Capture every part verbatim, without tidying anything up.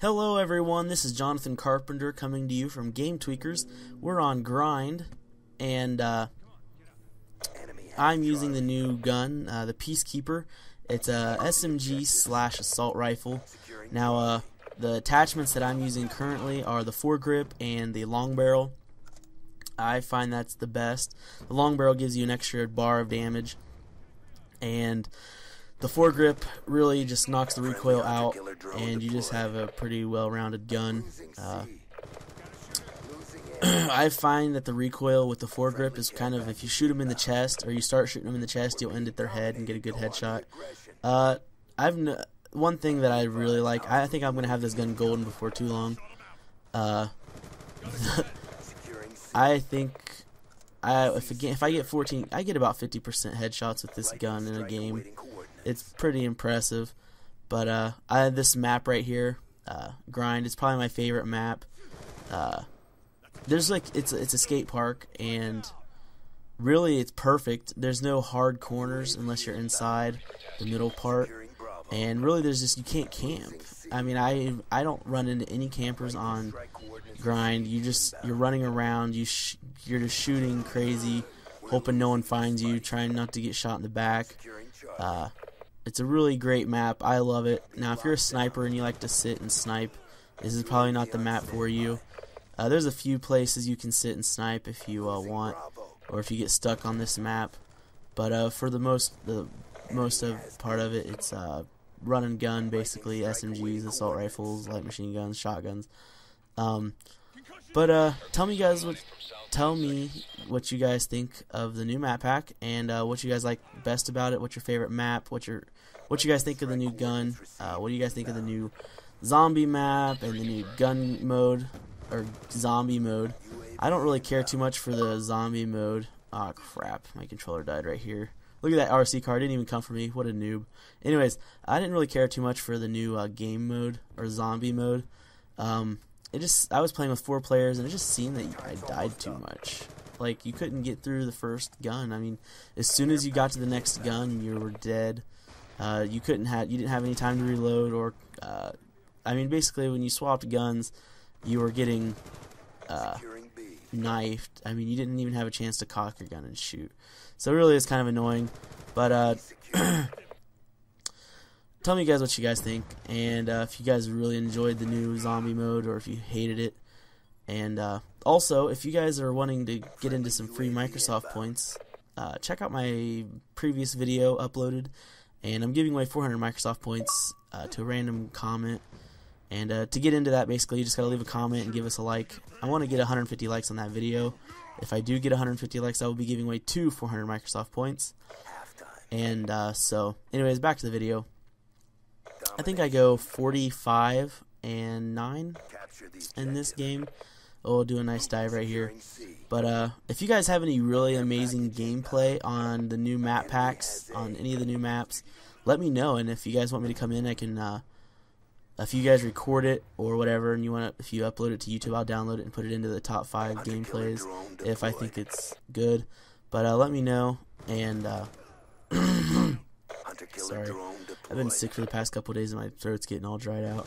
Hello everyone, this is Jonathan Carpenter coming to you from Game Tweakers. We're on Grind, and uh, I'm using the new gun, uh, the Peacekeeper. It's a S M G slash assault rifle. Now, uh, the attachments that I'm using currently are the foregrip and the long barrel. I find that's the best. The long barrel gives you an extra bar of damage, and the foregrip really just knocks the recoil out, and you just have a pretty well-rounded gun. Uh, I find that the recoil with the foregrip is kind of, if you shoot them in the chest, or you start shooting them in the chest, you'll end at their head and get a good headshot. Uh, I've no, one thing that I really like, I think I'm going to have this gun golden before too long. Uh, I think... I, if, again, if I get fourteen, I get about fifty percent headshots with this gun in a game. It's pretty impressive. But uh, I have this map right here, uh, Grind. It's probably my favorite map. Uh, there's like it's it's a skate park, and really it's perfect. There's no hard corners unless you're inside the middle part, and really there's just you can't camp. I mean, I I don't run into any campers on Grind. You just you're running around. You sh you're just shooting crazy, hoping no one finds you, trying not to get shot in the back. Uh, it's a really great map. I love it. Now, if you're a sniper and you like to sit and snipe, this is probably not the map for you. Uh, there's a few places you can sit and snipe if you uh, want, or if you get stuck on this map. But uh, for the most the most of part of it, it's uh, run and gun basically: S M Gs, assault rifles, light machine guns, shotguns. Um, but uh, tell me, guys, what tell me what you guys think of the new map pack, and uh, what you guys like best about it. What's your favorite map? What your what you guys think of the new gun? Uh, what do you guys think of the new zombie map and the new gun mode or zombie mode? I don't really care too much for the zombie mode. Ah, crap, my controller died right here. Look at that R C card, didn't even come for me. What a noob. Anyways, I didn't really care too much for the new uh, game mode or zombie mode. Um, It just I was playing with four players, and it just seemed that I died too much. Like, you couldn't get through the first gun. I mean, as soon as you got to the next gun, you were dead. Uh, you couldn't have you didn't have any time to reload, or uh, I mean, basically when you swapped guns, you were getting uh, knifed. I mean, you didn't even have a chance to cock your gun and shoot. So it really is kind of annoying. But uh, tell me, guys, what you guys think, and uh, if you guys really enjoyed the new zombie mode, or if you hated it. And uh, also, if you guys are wanting to get into some free Microsoft points, uh, check out my previous video uploaded, and I'm giving away four hundred Microsoft points uh, to a random comment. And uh, to get into that, basically, you just gotta leave a comment and give us a like. I want to get one hundred fifty likes on that video. If I do get one hundred fifty likes, I will be giving away two four hundred Microsoft points. And uh, so, anyways, back to the video. I think I go forty-five and nine in this game. Oh, I'll do a nice dive right here. But uh, if you guys have any really amazing gameplay on the new map packs, on any of the new maps, let me know. And if you guys want me to come in, I can. Uh, if you guys record it or whatever, and you want, to, if you upload it to YouTube, I'll download it and put it into the top five gameplays if I think it's good. But uh, let me know, and. Uh, Sorry, I've been sick for the past couple days and my throat's getting all dried out.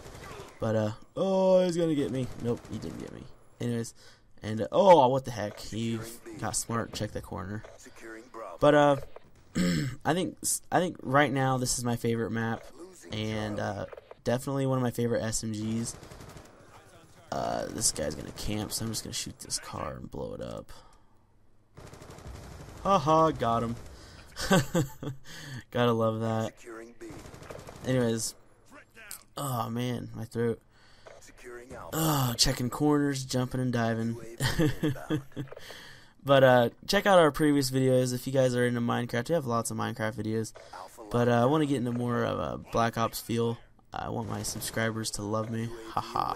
But uh, oh, he's gonna get me. Nope, he didn't get me. Anyways, and uh, oh, what the heck? He got smart. Check the corner. But uh, I think I think right now this is my favorite map, and uh, definitely one of my favorite S M Gs. Uh, this guy's gonna camp, so I'm just gonna shoot this car and blow it up. Haha, got him. Gotta love that. Anyways, oh man, my throat. Oh, checking corners, jumping and diving. But uh, check out our previous videos if you guys are into Minecraft. We have lots of Minecraft videos, but uh, I want to get into more of a Black Ops feel. I want my subscribers to love me, haha.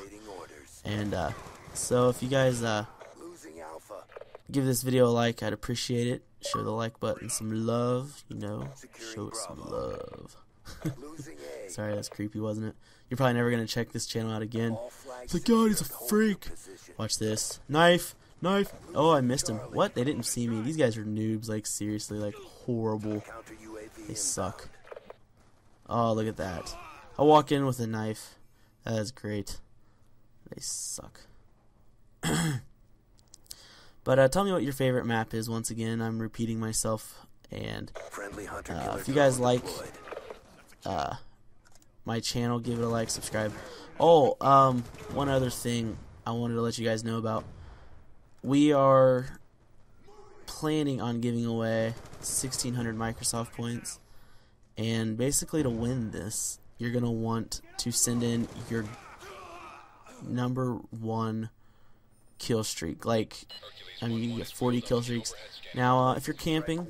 And uh, so if you guys uh, give this video a like, I'd appreciate it. Show the like button some love, you know. Show it some love. Sorry, that's creepy, wasn't it? You're probably never gonna check this channel out again. It's like, God, he's a freak. Watch this. Knife, knife. Oh, I missed him. What? They didn't see me. These guys are noobs. Like, seriously, like, horrible. They suck. Oh, look at that. I walk in with a knife. That is great. They suck. But uh, tell me what your favorite map is. Once again, I'm repeating myself. And uh, if you guys like uh, my channel, give it a like, subscribe. Oh, um, one other thing I wanted to let you guys know about. We are planning on giving away sixteen hundred Microsoft points. And basically to win this, you're going to want to send in your number one kill streak. Like, I mean, you can get forty kill streaks. Now, uh, if you're camping,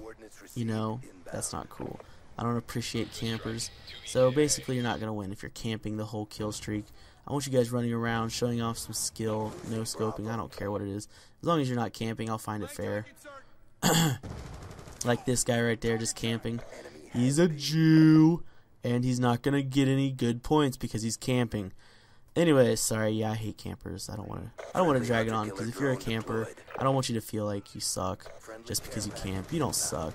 you know, that's not cool. I don't appreciate campers. So basically you're not going to win if you're camping the whole kill streak. I want you guys running around, showing off some skill, no scoping. I don't care what it is. As long as you're not camping, I'll find it fair. Like this guy right there just camping. He's a Jew, and he's not going to get any good points because he's camping. Anyway, sorry, yeah, I hate campers. I don't want to I don't want to drag it on, because if you're a camper, I don't want you to feel like you suck just because you camp. You don't suck.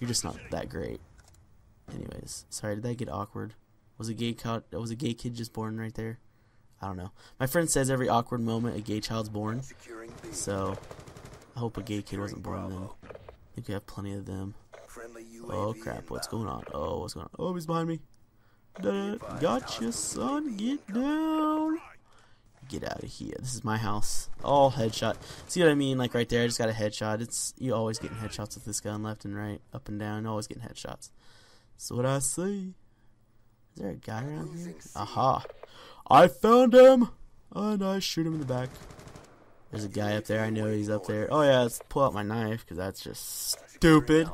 You're just not that great. Anyways, sorry, did that get awkward? Was a gay child, was a gay kid just born right there? I don't know. My friend says every awkward moment a gay child's born. So, I hope a gay kid wasn't born then. I think we have plenty of them. Oh crap, what's going on? Oh, what's going on? Oh, he's behind me. Gotcha, son. Get down. Get out of here. This is my house. Oh, headshot. See what I mean? Like right there, I just got a headshot. It's you always getting headshots with this gun, left and right, up and down. Always getting headshots. So what I see. Is there a guy around here? Aha! I found him, and I shoot him in the back. There's a guy up there. I know he's up there. Oh yeah, let's pull out my knife because that's just stupid.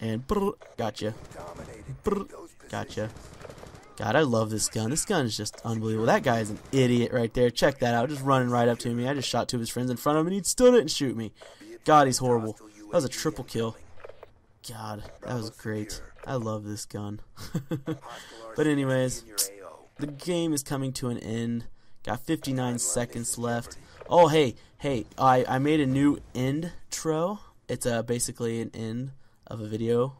And brr, gotcha. Brr, gotcha. God, I love this gun. This gun is just unbelievable. That guy is an idiot right there. Check that out. Just running right up to me. I just shot two of his friends in front of him, and he still didn't shoot me. God, he's horrible. That was a triple kill. God, that was great. I love this gun. But anyways, the game is coming to an end. Got fifty-nine seconds left. Oh, hey, hey, I, I made a new intro. It's uh, basically an end of a video.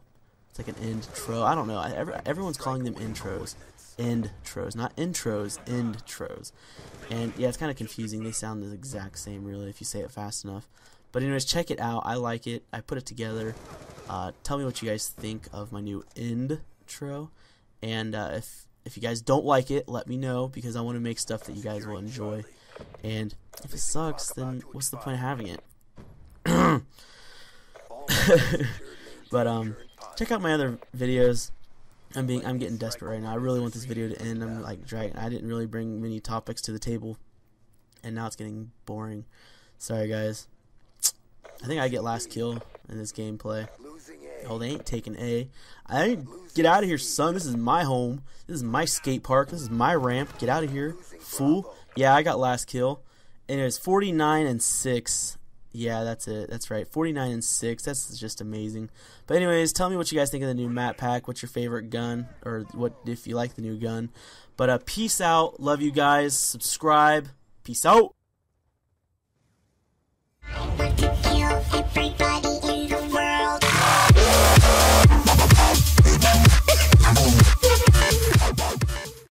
It's like an intro. I don't know. I, every, everyone's calling them intros. Intros, not intros, intros. And yeah, it's kind of confusing. They sound the exact same, really, if you say it fast enough. But anyways, check it out. I like it. I put it together. Uh, tell me what you guys think of my new intro. And uh, if if you guys don't like it, let me know, because I want to make stuff that you guys will enjoy. And if it sucks, then what's the point of having it? But um, check out my other videos. I'm being I'm getting desperate right now. I really want this video to end. I'm like dragging. I didn't really bring many topics to the table, and now it's getting boring. Sorry guys. I think I get last kill in this gameplay. Oh, they ain't taking A. I ain't, get out of here, son. This is my home. This is my skate park. This is my ramp. Get out of here, fool. Yeah, I got last kill. And it was forty-nine and six. Yeah, that's it. That's right. forty-nine and six. That's just amazing. But anyways, tell me what you guys think of the new map pack. What's your favorite gun, or what if you like the new gun. But uh, peace out. Love you guys. Subscribe. Peace out. Everybody